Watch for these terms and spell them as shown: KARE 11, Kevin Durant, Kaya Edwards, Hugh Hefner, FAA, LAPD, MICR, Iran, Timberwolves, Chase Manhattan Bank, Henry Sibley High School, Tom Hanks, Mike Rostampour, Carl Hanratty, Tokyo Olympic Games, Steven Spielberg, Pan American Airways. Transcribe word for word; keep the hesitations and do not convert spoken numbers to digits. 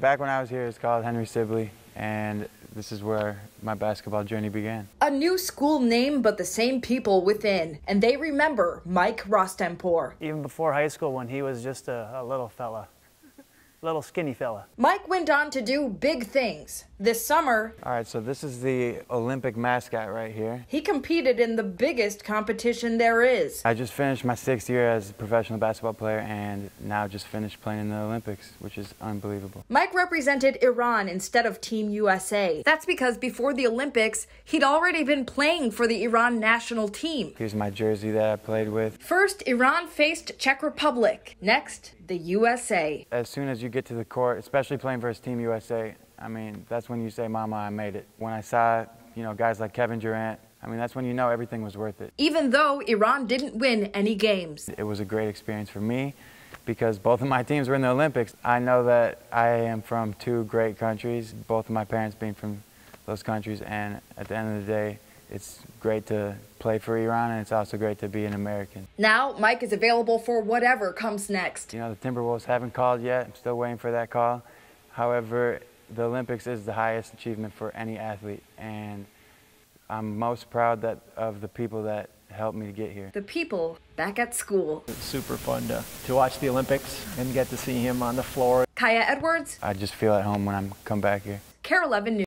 Back when I was here, it was called Henry Sibley, and this is where my basketball journey began. A new school name, but the same people within, and they remember Mike Rostampour. Even before high school, when he was just a, a little fella, little skinny fella. Mike went on to do big things. This summer... All right, so this is the Olympic mascot right here. He competed in the biggest competition there is. I just finished my sixth year as a professional basketball player and now just finished playing in the Olympics, which is unbelievable. Mike represented Iran instead of Team U S A. That's because before the Olympics, he'd already been playing for the Iran national team. Here's my jersey that I played with. First, Iran faced Czech Republic. Next, the U S A. As soon as you get to the court, especially playing versus Team U S A, I mean, that's when you say, Mama, I made it. When I saw, you know, guys like Kevin Durant, I mean, that's when you know everything was worth it. Even though Iran didn't win any games. It was a great experience for me because both of my teams were in the Olympics. I know that I am from two great countries, both of my parents being from those countries, and at the end of the day, it's great to play for Iran, and it's also great to be an American. Now, Mike is available for whatever comes next. You know, the Timberwolves haven't called yet. I'm still waiting for that call. However, the Olympics is the highest achievement for any athlete, and I'm most proud that of the people that helped me to get here. The people back at school. It's super fun to, to watch the Olympics and get to see him on the floor. Kaya Edwards. I just feel at home when I come back here. KARE eleven News.